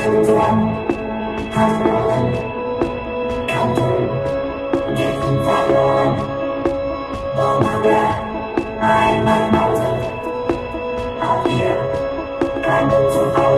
I